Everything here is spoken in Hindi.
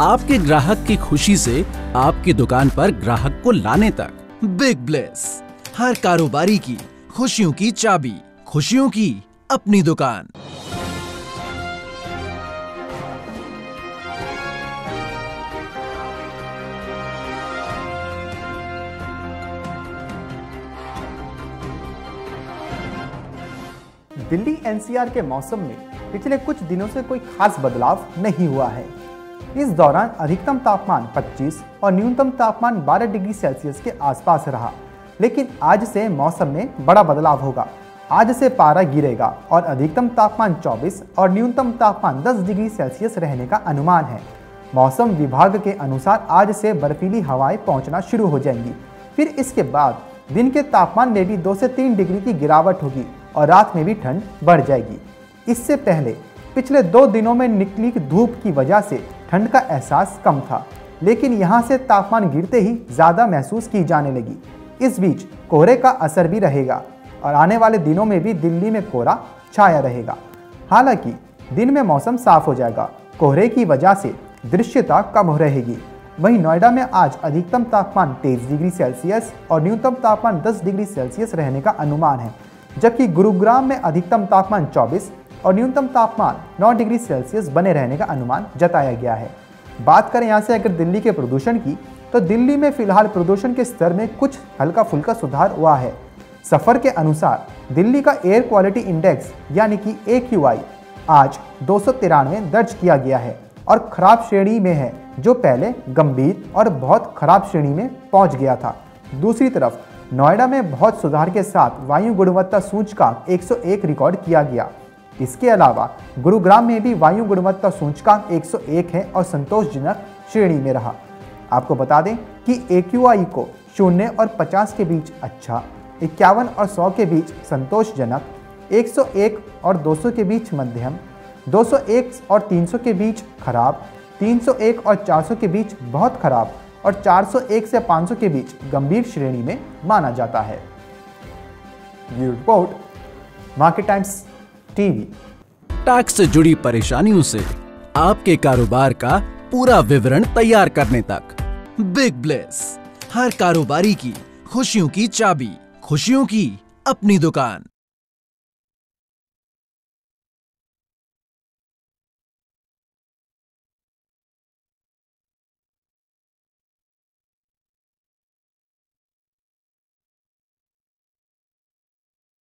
आपके ग्राहक की खुशी से आपकी दुकान पर ग्राहक को लाने तक। बिग ब्लेस, हर कारोबारी की खुशियों की चाबी, खुशियों की अपनी दुकान। दिल्ली एनसीआर के मौसम में पिछले कुछ दिनों से कोई खास बदलाव नहीं हुआ है। इस दौरान अधिकतम तापमान 25 और न्यूनतम तापमान 12 डिग्री सेल्सियस के आसपास रहा, लेकिन आज से मौसम में बड़ा बदलाव होगा। आज से पारा गिरेगा और अधिकतम तापमान 24 और न्यूनतम तापमान 10 डिग्री सेल्सियस रहने का अनुमान है। मौसम विभाग के अनुसार आज से बर्फीली हवाएं पहुंचना शुरू हो जाएंगी, फिर इसके बाद दिन के तापमान में भी 2 से 3 डिग्री की गिरावट होगी और रात में भी ठंड बढ़ जाएगी। इससे पहले पिछले 2 दिनों में निकली धूप की वजह से ठंड का एहसास कम था, लेकिन यहाँ से तापमान गिरते ही ज़्यादा महसूस की जाने लगी। इस बीच कोहरे का असर भी रहेगा और आने वाले दिनों में भी दिल्ली में कोहरा छाया रहेगा। हालांकि दिन में मौसम साफ हो जाएगा, कोहरे की वजह से दृश्यता कम हो रहेगी। वहीं नोएडा में आज अधिकतम तापमान 23 डिग्री सेल्सियस और न्यूनतम तापमान 10 डिग्री सेल्सियस रहने का अनुमान है, जबकि गुरुग्राम में अधिकतम तापमान 24 और न्यूनतम तापमान 9 डिग्री सेल्सियस बने रहने का अनुमान जताया गया है। बात करें यहाँ से अगर दिल्ली के प्रदूषण की, तो दिल्ली में फिलहाल प्रदूषण के स्तर में कुछ हल्का फुल्का सुधार हुआ है। सफ़र के अनुसार दिल्ली का एयर क्वालिटी इंडेक्स यानी कि AQI आज 293 दर्ज किया गया है और खराब श्रेणी में है, जो पहले गंभीर और बहुत खराब श्रेणी में पहुँच गया था। दूसरी तरफ नोएडा में बहुत सुधार के साथ वायु गुणवत्ता सूचकांक 101 रिकॉर्ड किया गया। इसके अलावा गुरुग्राम में भी वायु गुणवत्ता सूचकांक 101 है और संतोषजनक श्रेणी में रहा। आपको बता दें कि AQI को 0 और 50 के बीच अच्छा, 51 और 100 के बीच संतोषजनक, 101 और 200 के बीच मध्यम, 201 और 300 के बीच खराब, 301 और 400 के बीच बहुत खराब और 401 से 500 के बीच गंभीर श्रेणी में माना जाता है। ये report market times TV. Tax से जुड़ी परेशानियों से आपके कारोबार का पूरा विवरण तैयार करने तक। बिग ब्लेस, हर कारोबारी की खुशियों की चाबी, खुशियों की अपनी दुकान।